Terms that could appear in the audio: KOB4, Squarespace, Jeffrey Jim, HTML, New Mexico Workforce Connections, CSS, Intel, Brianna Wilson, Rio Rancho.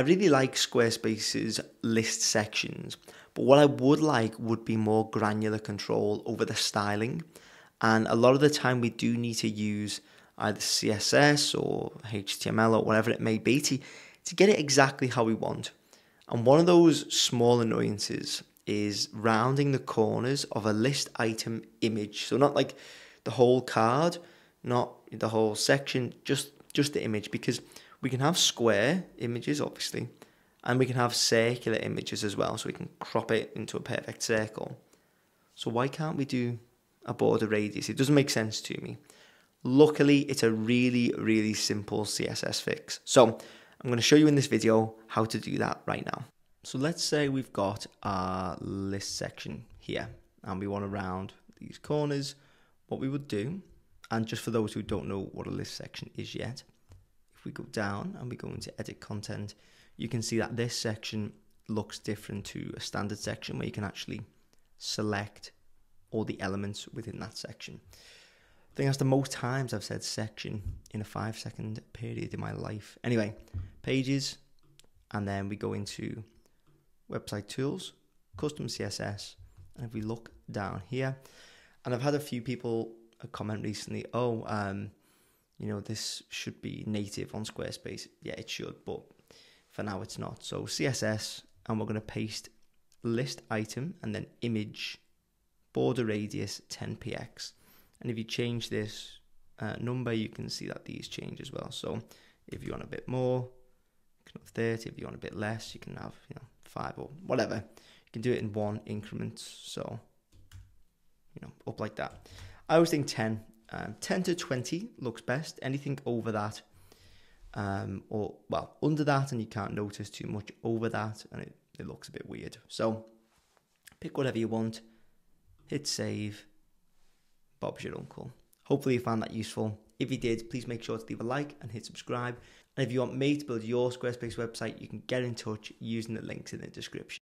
I really like Squarespace's list sections, but what I would like would be more granular control over the styling. And a lot of the time we do need to use either CSS or HTML or whatever it may be to get it exactly how we want. And one of those small annoyances is rounding the corners of a list item image. So not like the whole card, not the whole section, just the image, because we can have square images, obviously, and we can have circular images as well, so we can crop it into a perfect circle. So why can't we do a border radius? It doesn't make sense to me. Luckily, it's a really, really simple CSS fix. So I'm going to show you in this video how to do that right now. So let's say we've got our list section here, and we want to round these corners. What we would do, and just for those who don't know what a list section is yet, if we go down and we go into edit content, you can see that this section looks different to a standard section where you can actually select all the elements within that section. I think that's the most times I've said section in a 5-second period in my life. Anyway, pages, and then we go into website tools, custom CSS, and if we look down here, and I've had a few people comment recently, oh, you know, this should be native on Squarespace. Yeah, it should, but for now it's not. So CSS, and we're going to paste list item and then image border radius 10px. And if you change this number, you can see that these change as well. So if you want a bit more, you can have 30. If you want a bit less, you can have 5 or whatever. You can do it in one increment. So, up like that. I always think 10. 10 to 20 looks best. Anything over that, or well, under that, and you can't notice too much over that, and it looks a bit weird. So pick whatever you want, hit save. Bob's your uncle. Hopefully you found that useful. If you did, please make sure to leave a like and hit subscribe. And if you want me to build your Squarespace website, you can get in touch using the links in the description.